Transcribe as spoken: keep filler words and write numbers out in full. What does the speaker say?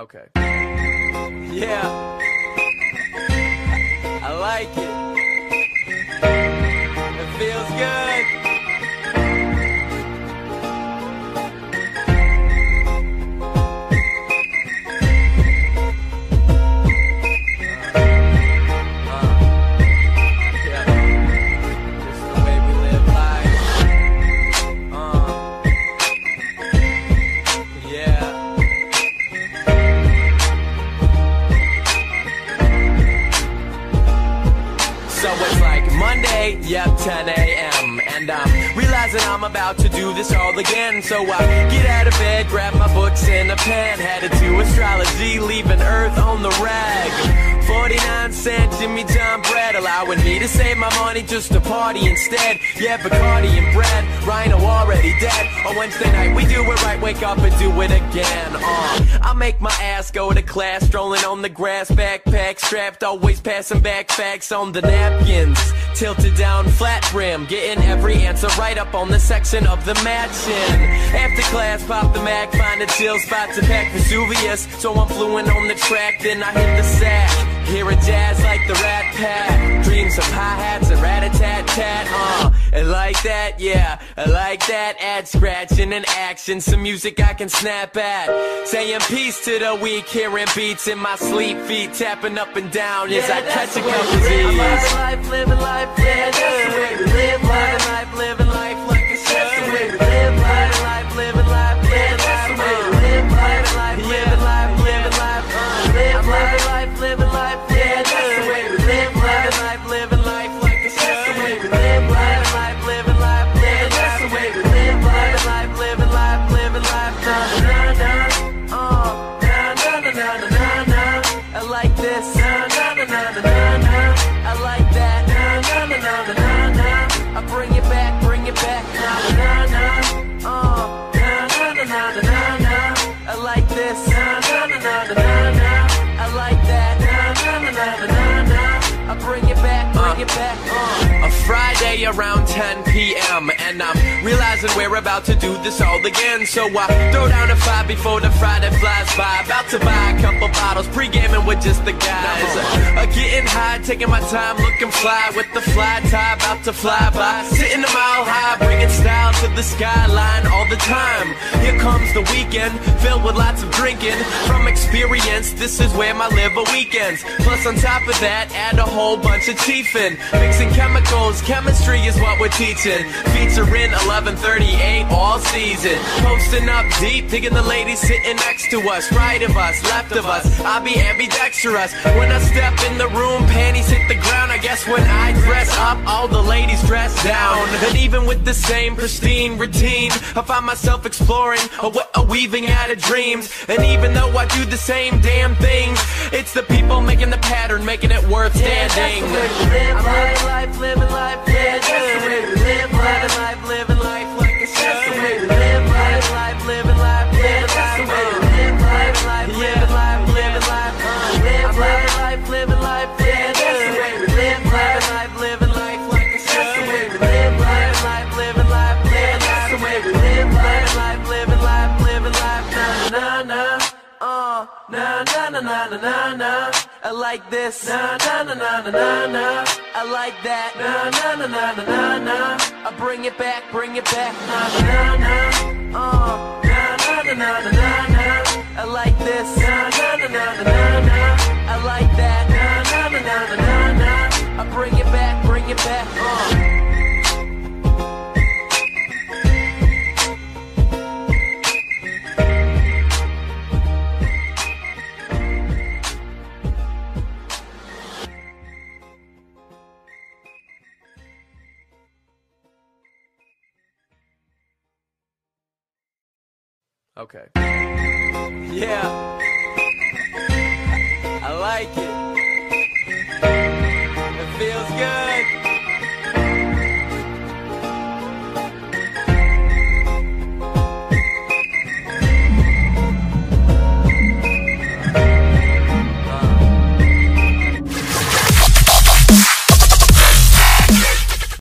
Okay. Yeah. I like it. It feels good. Uh, uh, yeah. This is the way we live life. Uh, yeah. So it's like Monday, yep, ten A M And I'm realizing I'm about to do this all again. So I get out of bed, grab my books and a pen, headed to astrology, leaving Earth on the rag. Forty-nine cent Jimmy John bread, allowing me to save my money just to party instead. Yeah, Bacardi and bread, Rhino already dead. On Wednesday night we do it right, wake up and do it again. uh, I make my ass go to class, strolling on the grass, backpack strapped, always passing back facts on the nap. Tilted down, flat brim, getting every answer right up on the section of the matchin'. After class, pop the Mac, find a chill spot to pack Vesuvius, so I'm fluent on the track. Then I hit the sack, hear a jazz like the Rat Pack, dreams of hi-hats and rat-a-tat-tat. Uh, I like that, yeah, I like that. Add scratching and action, some music I can snap at, saying peace to the week, hearing beats in my sleep, feet tapping up and down, yeah, as I catch a couple of these. Life, living life, yeah, that's the way we live life. Life, living life like it should. That's the way we live life. Life, living life, yeah, that's the way we live life. Life, living life, living life, living life, living life, yeah, that's the way we live life. Life, living life like it should. That's the way we live life. Life, living life, yeah, that's the way we live life. Life, living life, living life, na na na, oh, na na na na na na. I like this, na na na na na na. I like that, na na na na na na. I bring it back, bring it back, na na na. Oh, na na na na na na. I like this, na na na na na na. I like that, na na na na na na. I bring it back, bring it back. Uh, a Friday around ten P M and I'm realizing we're about to do this all again. So I throw down a five before the Friday flies by. About to buy a couple bottles, pre-gaming with just the guys. Uh, getting high, taking my time, looking fly with the fly tie, about to fly by. Sitting a mile high, bringing style to the skyline all the time. Here comes the weekend, filled with lots of drinking. From experience, this is where my liver weekends. Plus on top of that, add a whole bunch of chiefin'. Mixing chemicals, chemistry is what we're teaching. Featuring eleven thirty-eight all season. Posting up deep, digging the ladies sitting next to us. Right of us, left of us, I'll be ambidextrous. When I step in the room, panties hit the ground. I guess when I dress up, all the ladies dress down. And even with the same pristine routine, I find myself exploring or weaving out of dreams. And even though I do the same damn things, it's the people making the pattern, making it worth standing. Yeah, that's the way we live life, life, living life, yeah, that's the way we live life, life, living life like it should. That's the way we live life, life, living life, yeah, that's the way we live life, life, living life, living life, living life, living life, yeah, that's the way we live life, life, living life like it should. That's the way we live life, life, living life, yeah, that's the way we live life, life, living life, living life, na na na. Uh, na na na na na na na. I like this, na na na na na na na. I like that, na na na na na na na. I bring it back, bring it back, na na na. Uh, na na na na na na. I like this, na na na na na na. I like that, na na na na na na. I bring it back, bring it back, uh. Okay. Yeah. I like it.